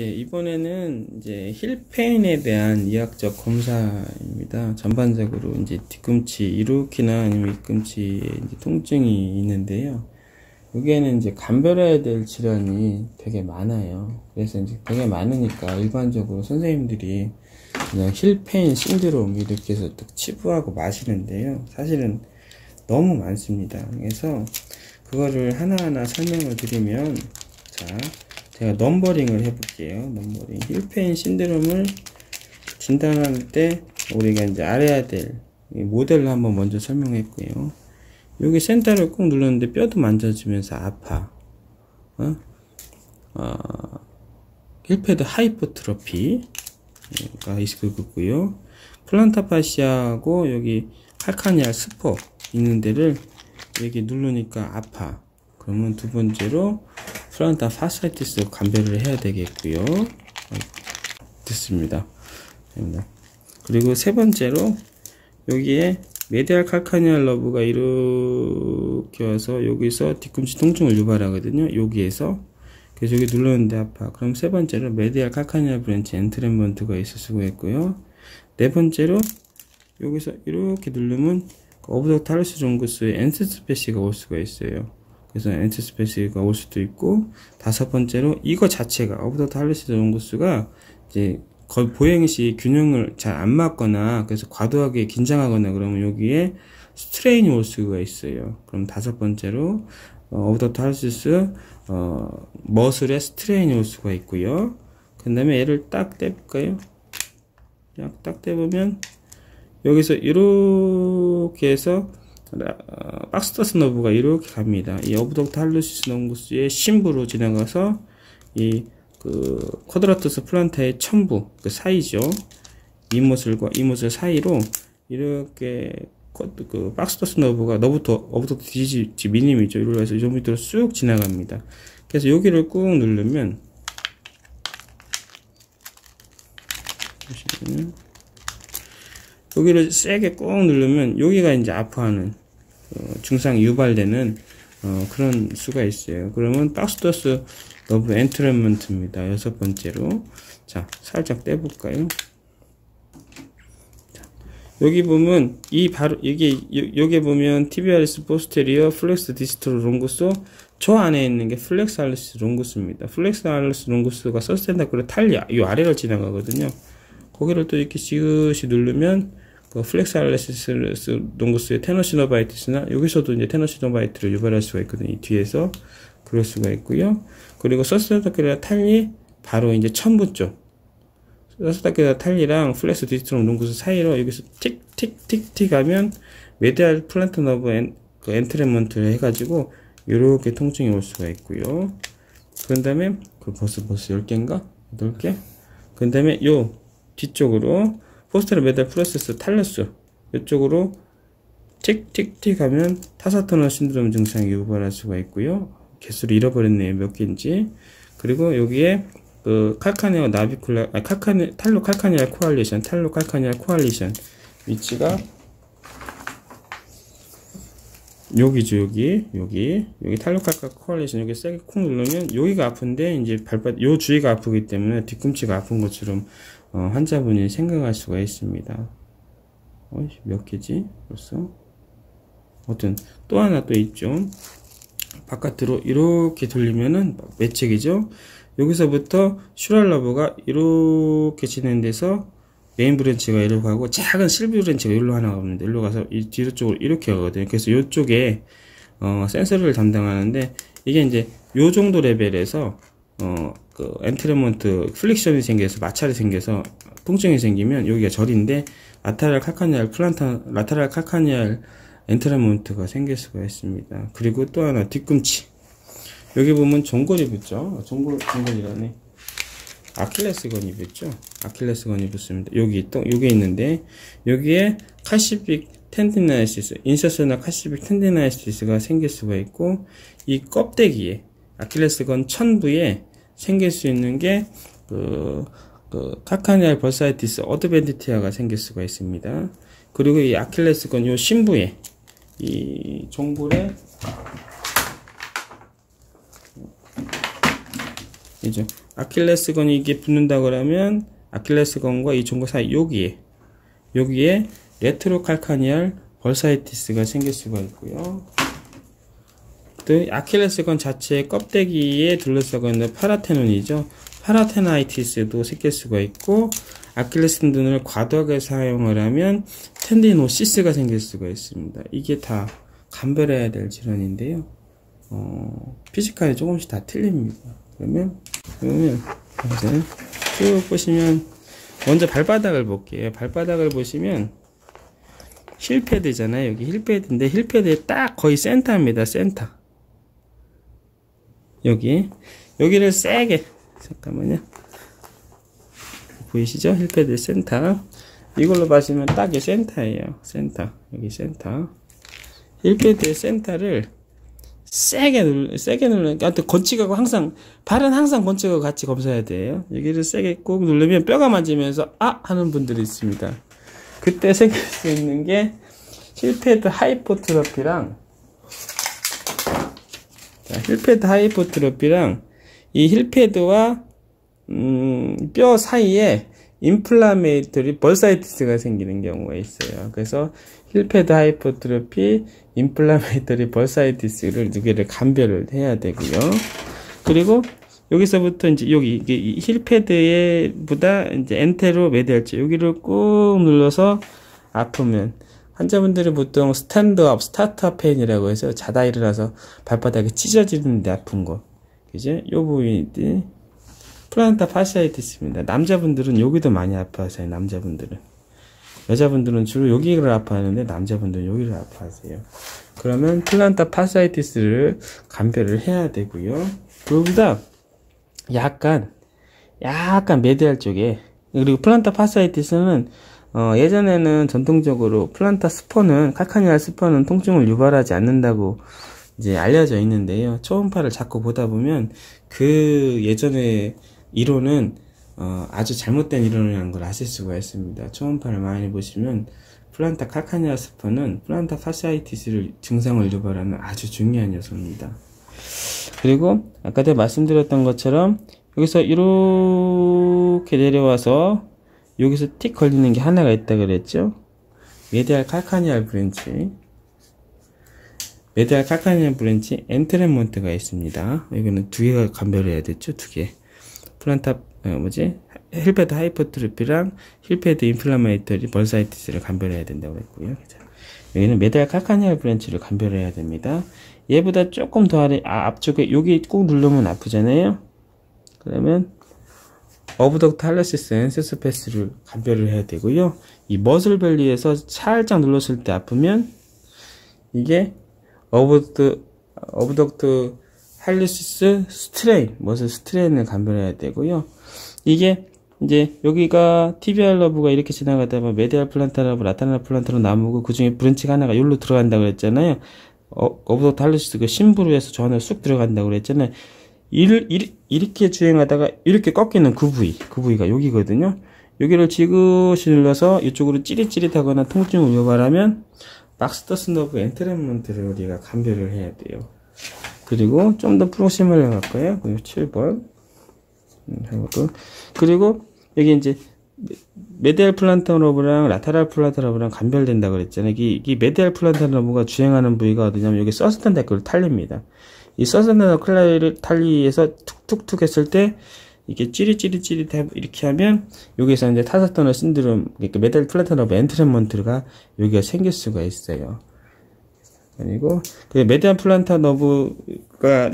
네, 이번에는 이제 힐페인에 대한 이학적 검사입니다. 전반적으로 이제 뒤꿈치 이루키나 아니면 뒤꿈치에 이제 통증이 있는데요. 여기에는 이제 감별해야 될 질환이 되게 많아요. 그래서 이제 되게 많으니까 일반적으로 선생님들이 그냥 힐페인 신드롬 이렇게 해서 딱 치부하고 마시는데요. 사실은 너무 많습니다. 그래서 그거를 하나하나 설명을 드리면, 자, 제가 넘버링을 해볼게요. 넘버링. 힐페인 신드롬을 진단할 때 우리가 이제 알아야 될 모델을 한번 먼저 설명했고요. 여기 센터를 꾹 눌렀는데 뼈도 만져지면서 아파. 힐패드 하이포트로피가 있을 거고요. 플란타파시아하고 여기 칼카니알 스포 있는 데를 여기 누르니까 아파. 그러면 두 번째로 플란타 파사이티스 감별을 해야 되겠고요. 됐습니다. 그리고 세 번째로 여기에 메디알 칼카니얼 러브가 이렇게 와서 여기서 뒤꿈치 통증을 유발하거든요. 여기에서 그래서 여기 눌렀는데 아파. 그럼 세 번째로 메디알 칼카니얼 브랜치 엔트랩먼트가 있을 수가 있고요. 네 번째로 여기서 이렇게 누르면 어브덕트 할루시스 스의 엔스스페시가 올 수가 있어요. 그래서 엔스스페시가 올 수도 있고, 다섯 번째로 이거 자체가 어브덕트 할루시스가 이제 거의 보행시 균형을 잘 안 맞거나 그래서 과도하게 긴장하거나 그러면 여기에 스트레인이 올 수가 있어요. 그럼 다섯 번째로 어브덕트 할루시스 머슬에 스트레인이 올 수가 있고요. 그 다음에 얘를 딱 떼볼까요? 딱 떼보면 여기서 이렇게 해서 박스터스 노브가 이렇게 갑니다. 이 어브덕트 할루시스 농구스의 심부로 지나가서 이 그 쿼드라투스 플란타의 첨부 그 사이죠. 이모슬과 이모슬 사이로 이렇게 그 박스터스 노브가 너부터 어브덕트 디지지 밀림이죠. 이리로 해서 이 정도 밑으로 쑥 지나갑니다. 그래서 여기를 꾹 누르면 보시면. 여기를 세게 꾹 누르면 여기가 이제 아파하는 증상 유발되는 그런 수가 있어요. 그러면 박스터스 너브 엔트랩먼트입니다. 여섯 번째로 자 살짝 떼볼까요? 자, 여기 보면 이 바로 여기 보면 TBRS 포스테리어 플렉스 디스트로 롱구스 저 안에 있는 게 플렉스 알레스 롱구스입니다. 플렉스 알레스 롱구스가 서스테라클 탈리아 이 아래를 지나가거든요. 거기를 또 이렇게 지그시 누르면 그 플렉스 알레스 농구스의 텐디노시스나 여기서도 이제 텐디노시스를 유발할 수가 있거든요. 이 뒤에서 그럴 수가 있고요. 그리고 서스테라클 탈리 바로 이제 첨부 쪽 서스테라클 탈리랑 플렉스 디스트롬 농구스 사이로 여기서 틱틱틱틱 하면 메디알 플랜트 너브 엔트랩먼트를 해가지고 이렇게 통증이 올 수가 있고요. 그 다음에 그 벌써 10개인가 8개. 그 다음에 요 뒤쪽으로 포스테라 메다 프로세스 탈러스 이쪽으로 틱틱틱 하면 타사토너 신드롬 증상이 유발할 수가 있고요. 개수를 잃어버렸네요. 몇 개인지. 그리고 여기에 그 칼카네와 나비쿨라 탈로 칼카니알 코알리션 위치가 여기죠. 여기 탈로 칼카니알 코알리션 여기 세게 콕 누르면 여기가 아픈데 이제 발바닥 요 주위가 아프기 때문에 뒤꿈치가 아픈 것처럼 환자분이 생각할 수가 있습니다. 몇 개지? 벌써? 어떤 또 하나 또 있죠. 바깥으로 이렇게 돌리면은 몇 책이죠? 여기서부터 슈랄러브가 이렇게 진행돼서 메인 브랜치가 이리로 가고 작은 실비 브랜치가 이리로 하나 갑니다. 이리로 가서 이 뒤로 쪽으로 이렇게 가거든요. 그래서 이쪽에 센서를 담당하는데 이게 이제 요 정도 레벨에서 그 엔트랩먼트 플릭션이 생겨서 마찰이 생겨서 통증이 생기면 여기가 절인데 라타랄 칼카니알 엔트랩먼트가 생길 수가 있습니다. 그리고 또 하나 뒤꿈치 여기 보면 전골이 붙죠. 전골이라네. 아킬레스건이 붙죠. 아킬레스건이 붙습니다. 여기 또 여기 있는데 여기에 카시빅 텐디노시스 인서스나 카시빅 텐디노시스가 생길 수가 있고 이 껍데기에 아킬레스건 천부에 생길 수 있는 게 칼카니알 벌사이티스 어드벤티티아가 생길 수가 있습니다. 그리고 이 아킬레스건 요 신부에 이 종골에 이죠 아킬레스건이 이게 붙는다 그러면 아킬레스건과 이 종과 사이 여기에 레트로칼카니알 벌사이티스가 생길 수가 있고요. 또 아킬레스건 자체의 껍데기에 둘러싸고 있는 파라테논이죠. 파라테나이티스도 생길 수가 있고, 아킬레스건을 과도하게 사용을 하면 텐디노시스가 생길 수가 있습니다. 이게 다 감별해야 될 질환인데요. 피지컬이 조금씩 다 틀립니다. 그러면 이제 쭉 보시면, 먼저 발바닥을 볼게요. 발바닥을 보시면 힐패드잖아요. 여기 힐패드인데, 힐패드의 딱 거의 센터입니다. 센터. 여기를 세게, 잠깐만요. 보이시죠? 힐패드 센터. 이걸로 봐시면 딱 이 센터예요. 센터. 여기 센터. 힐패드의 센터를 세게 눌러. 아무튼 건축하고 항상, 발은 항상 건축하고 같이 검사해야 돼요. 여기를 세게 꾹 누르면 뼈가 맞으면서 아! 하는 분들이 있습니다. 그때 생길 수 있는 게 힐패드 하이포트로피랑, 이 힐패드와 뼈 사이에 인플라메이토리 벌사이티스가 생기는 경우가 있어요. 그래서 힐패드 하이포트로피, 인플라메이토리 벌사이티스를 두 개를 감별을 해야 되고요. 그리고 여기서부터 이제 여기 힐패드에 보다 이제 엔테로 메디알체 여기를 꾹 눌러서 아프면, 환자분들이 보통 스탠드업, 스타트업 페인이라고 해서 자다 일어나서 발바닥에 찢어지는데 아픈 거, 이제 요 부분이 플란타 파사이티스입니다. 남자분들은 여기도 많이 아파하세요. 남자분들은. 여자분들은 주로 여기를 아파하는데 남자분들은 여기를 아파하세요. 그러면 플란타 파사이티스를 감별을 해야 되고요. 그보다 약간 메디알 쪽에, 그리고 플란타 파사이티스는 예전에는 전통적으로 플란타 스퍼는, 칼카니알 스퍼는 통증을 유발하지 않는다고 이제 알려져 있는데요. 초음파를 자꾸 보다 보면 그 예전에 이론은 아주 잘못된 이론이라는 걸 아실 수가 있습니다. 초음파를 많이 보시면 플란타 칼카니아 스퍼는 플란타 파사이티스를 증상을 유발하는 아주 중요한 요소입니다. 그리고 아까 제가 말씀드렸던 것처럼 여기서 이렇게 내려와서 여기서 틱 걸리는 게 하나가 있다 그랬죠. 메디알 칼카니얼 브랜치, 메디알 칼카니얼 브랜치 엔트랩먼트가 있습니다. 여기는 두 개가 감별해야 됐죠. 두 개. 플란타 힐패드 하이퍼트로피랑 힐패드 인플라메이터리 벌사이티스를 감별해야 된다고 했고요. 여기는 메디알 칼카니알 브랜치를 감별해야 됩니다. 얘보다 조금 더 아래, 앞쪽에 여기 꾹 누르면 아프잖아요. 그러면 어브덕트 할루시스 엔세스패스를 감별을 해야 되고요. 이 머슬밸리에서 살짝 눌렀을 때 아프면 이게 어브덕트 할루시스 스트레인, 머슬 스트레인을 감별해야 되고요. 이게 이제 여기가 TBR 러브가 이렇게 지나가다 보면 메디알 플란타 러브, 라타랄 플란타로 나누고, 그 중에 브랜치가 하나가 여기로 들어간다고 그랬잖아요. 어브덕트 할루시스 그 심부루에서 저 안으로 쑥 들어간다고 그랬잖아요. 이렇게 주행하다가 이렇게 꺾이는 그 부위가 여기거든요. 여기를 지그시 눌러서 이쪽으로 찌릿찌릿하거나 통증을 유발하면 박스터스 노브 엔트랩먼트를 우리가 감별을 해야 돼요. 그리고 좀 더 프로시멀을 할 거예요. 7번. 그리고 여기 이제 메디알 플란타 러브랑 라타랄 플란타 러브랑 감별된다 그랬잖아요. 이 메디알 플란타 러브가 주행하는 부위가 어디냐면 여기 서스텐다클 탈립니다. 이 서스테라클 클라이를 탈리에서 툭툭툭 했을 때 이렇게 찌릿찌릿 이렇게 하면 여기서 이제 타사토너 신드롬, 그러니까 메디알 플란타 러브 엔트랩먼트가 여기가 생길 수가 있어요. 그리고 그 메디알 플란타 러브가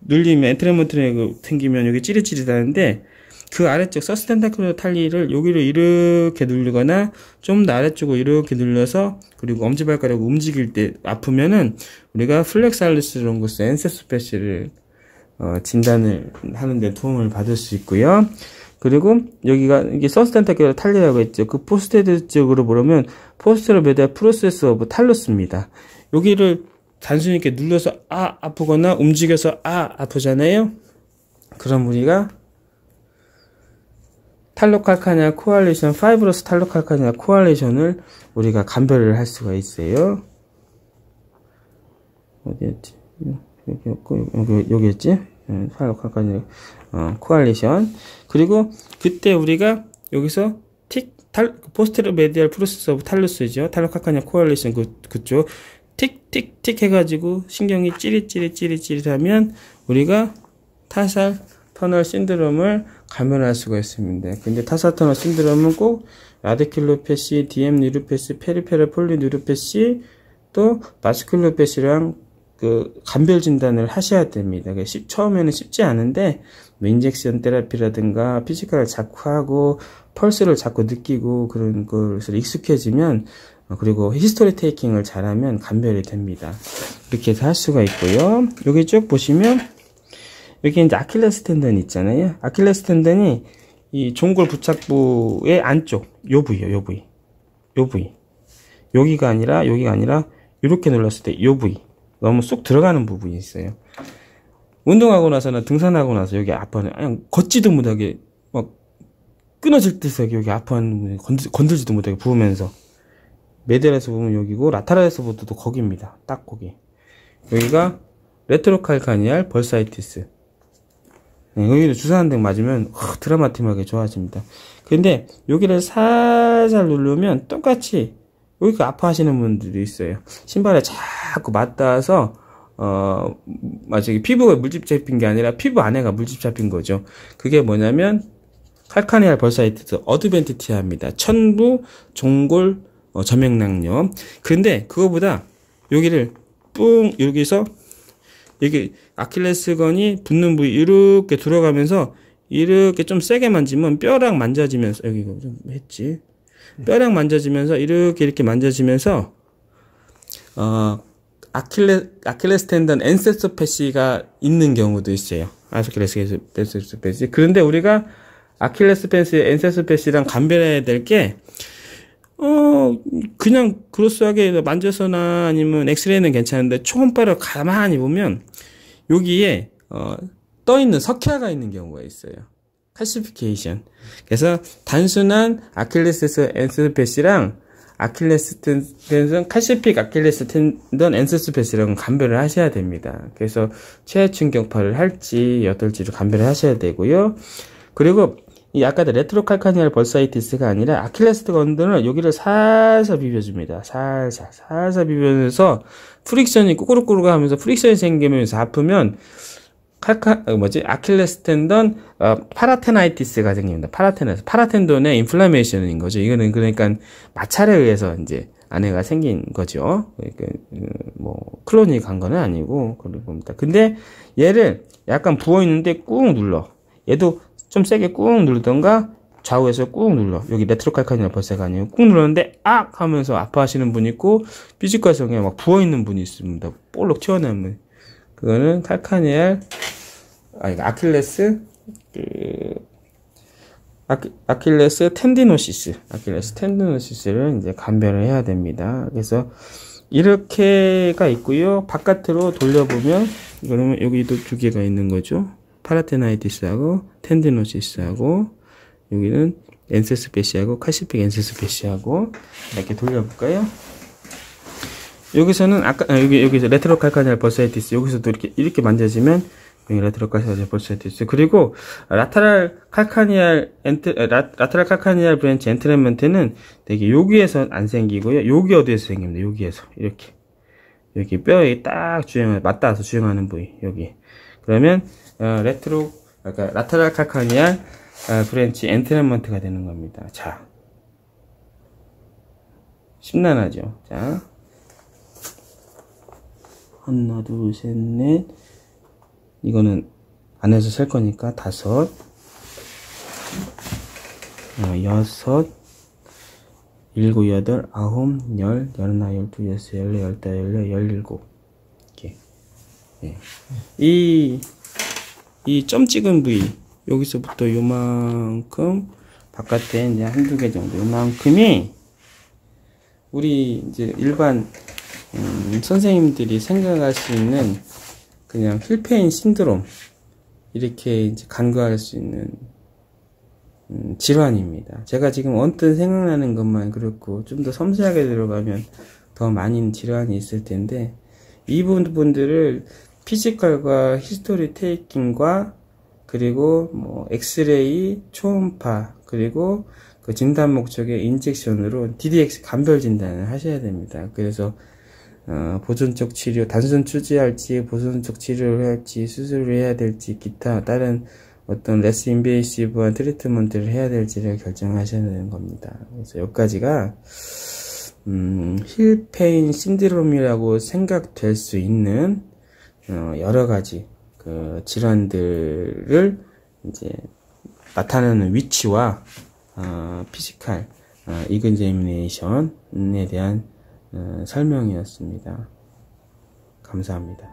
눌리면 엔트랩먼트가 튕기면 여기 찌릿찌릿하는데, 그 아래쪽 서스텐다클 탈리를 여기로 이렇게 누르거나 좀 더 아래쪽으로 이렇게 눌러서, 그리고 엄지발가락을 움직일 때 아프면은 우리가 플렉스 알레스롱고 엔세스패시를 진단을 하는데 도움을 받을 수 있고요. 그리고 여기가 이게 서스텐다클 탈리라고 했죠. 그 포스테드 쪽으로 보면 포스테로 메다 프로세스 오브 탈로스입니다. 여기를 단순히 이렇게 눌러서 아 아프거나 움직여서 아 아프잖아요. 그럼 우리가 탈로 칼카니아 코알레이션, 파이브러스 탈로 칼카니아 코알레이션을 우리가 감별을 할 수가 있어요. 어디였지? 여기였고, 여기였지? 탈로 칼카니아 코알리션. 그리고 그때 우리가 여기서 포스테르 메디알 프로세스 오브 탈루스죠. 탈로 칼카니아 코알리션 그쪽 틱틱틱 해가지고 신경이 찌릿찌릿하면 우리가 타살 터널 신드롬을 감염할 수가 있습니다. 근데 타사토너 신드롬은 꼭 라디큘로패시, DM 뉴로패시, 페리페럴 폴리 뉴로패시, 또 마스큘로패시랑 그 감별 진단을 하셔야 됩니다. 처음에는 쉽지 않은데 인젝션 테라피라든가 피지컬을 자꾸 하고 펄스를 자꾸 느끼고 그런 것을 익숙해지면, 그리고 히스토리 테이킹을 잘하면 감별이 됩니다. 이렇게 해서 할 수가 있고요. 여기 쭉 보시면 여기 이제 아킬레스 텐던이 있잖아요. 아킬레스 텐던이 이 종골 부착부의 안쪽, 요 부위요, 요 부위. 요 부위. 여기가 아니라, 이렇게 눌렀을 때 요 부위. 너무 쏙 들어가는 부분이 있어요. 운동하고 나서나 등산하고 나서 여기 아파하는, 그냥 걷지도 못하게, 막, 끊어질 듯이 여기 아파하는, 건들지도 못하게 부으면서. 메디알에서 보면 여기고, 라타랄에서 보면 또 거기입니다. 딱 거기. 여기가 레트로칼카니알 벌사이티스. 네, 여기도 주사 한 대 맞으면 드라마틱하게 좋아집니다. 근데 여기를 살살 누르면 똑같이 여기가 아파하시는 분들도 있어요. 신발에 자꾸 맞닿아서 피부에 물집 잡힌 게 아니라 피부 안에가 물집 잡힌 거죠. 그게 뭐냐면 칼카니알 벌사이티스 어드벤티티아입니다. 천부 종골 점액낭염. 근데 그거보다 여기를 뿡 여기서 여기 아킬레스건이 붙는 부위 이렇게 들어가면서 이렇게 좀 세게 만지면 뼈랑 만져지면서 여기 좀 했지. 뼈랑 만져지면서 이렇게 만져지면서 아킬레스 텐던 엔세소패시가 있는 경우도 있어요. 아킬레스패시. 그런데 우리가 아킬레스 패시, 엔세소패시랑 감별해야 될 게 그냥 그로스하게 만져서나 아니면 엑스레이는 괜찮은데 초음파를 가만히 보면 여기에 떠있는 석회화가 있는 경우가 있어요. 칼시피케이션. 그래서 단순한 아킬레스 엔세스패시랑 아킬레스 텐던 칼시픽 아킬레스 텐던 엔세스패시랑 감별을 하셔야 됩니다. 그래서 최충격파를 할지 어떨지를 감별을 하셔야 되고요. 그리고 이 아까 레트로칼카니알 벌사이티스가 아니라 아킬레스 건들은 여기를 살살 비벼줍니다. 살살 비벼면서 프릭션이 꼬르꼬르 하면서 프릭션이 생기면서 아프면 아킬레스 텐던 파라테나이티스가 생깁니다. 파라텐돈의 인플라메이션인 거죠. 이거는 그러니까 마찰에 의해서 이제 안에가 생긴 거죠. 그러니까 뭐 클론이 간 거는 아니고 그런 겁니다. 근데 얘를 약간 부어 있는데 꾹 눌러. 얘도 좀 세게 꾹 누르던가 좌우에서 꾹 눌러. 여기 레트로칼카니얼 벌사가 아니에요. 꾹 눌렀는데 악 하면서 아파하시는 분이 있고 피지컬성에 막 부어있는 분이 있습니다. 볼록 튀어나오면 그거는 아킬레스 텐디노시스. 아킬레스 텐디노시스를 이제 감별을 해야 됩니다. 그래서 이렇게가 있고요. 바깥으로 돌려보면 그러면 여기도 두 개가 있는 거죠. 파라테나이티스하고 텐디노시스하고 여기는 엔세스페시하고 카시픽 엔세스페시하고 이렇게 돌려볼까요? 여기서는 여기서 레트로칼카니알 벌사이티스 여기서도 이렇게 만져지면 여기 레트로칼카니알 벌사이티스. 그리고 라타랄 칼카니알 브랜치 엔트랩먼트는 되게 여기에서 안 생기고요. 여기 어디에서 생깁니다. 여기에서 이렇게 여기 뼈에 딱 맞닿아서 주행하는 부위 여기. 그러면 라타랄 칼카니알 브랜치 엔트랩먼트가 되는 겁니다. 자, 심란하죠. 자, 하나, 둘, 셋, 넷. 이거는 안에서 셀 거니까 다섯, 여섯, 일곱, 여덟, 아홉, 열, 열하나, 열두, 열세, 열네, 열다섯, 열여섯, 열일곱. 이렇게. 네. 이 점 찍은 부위 여기서부터 요만큼 바깥에 이제 한두 개 정도 요만큼이 우리 이제 일반 선생님들이 생각할 수 있는 그냥 힐페인 신드롬 이렇게 이제 간과할 수 있는 질환입니다. 제가 지금 언뜻 생각나는 것만 그렇고 좀 더 섬세하게 들어가면 더 많은 질환이 있을 텐데 이분들을 피지컬과 히스토리 테이킹과 그리고 뭐 엑스레이, 초음파, 그리고 그 진단 목적의 인젝션으로 DDX 감별 진단을 하셔야 됩니다. 그래서 보존적 치료, 단순 추지할지, 보존적 치료를 할지, 수술을 해야 될지, 기타 다른 어떤 레스 인베이시브한 트리트먼트를 해야 될지를 결정하셔야 되는 겁니다. 그래서 여기까지가 힐페인 신드롬이라고 생각될 수 있는 여러 가지 그 질환들을 이제 나타나는 위치와 피지컬 이그제미네이션에 대한 설명이었습니다. 감사합니다.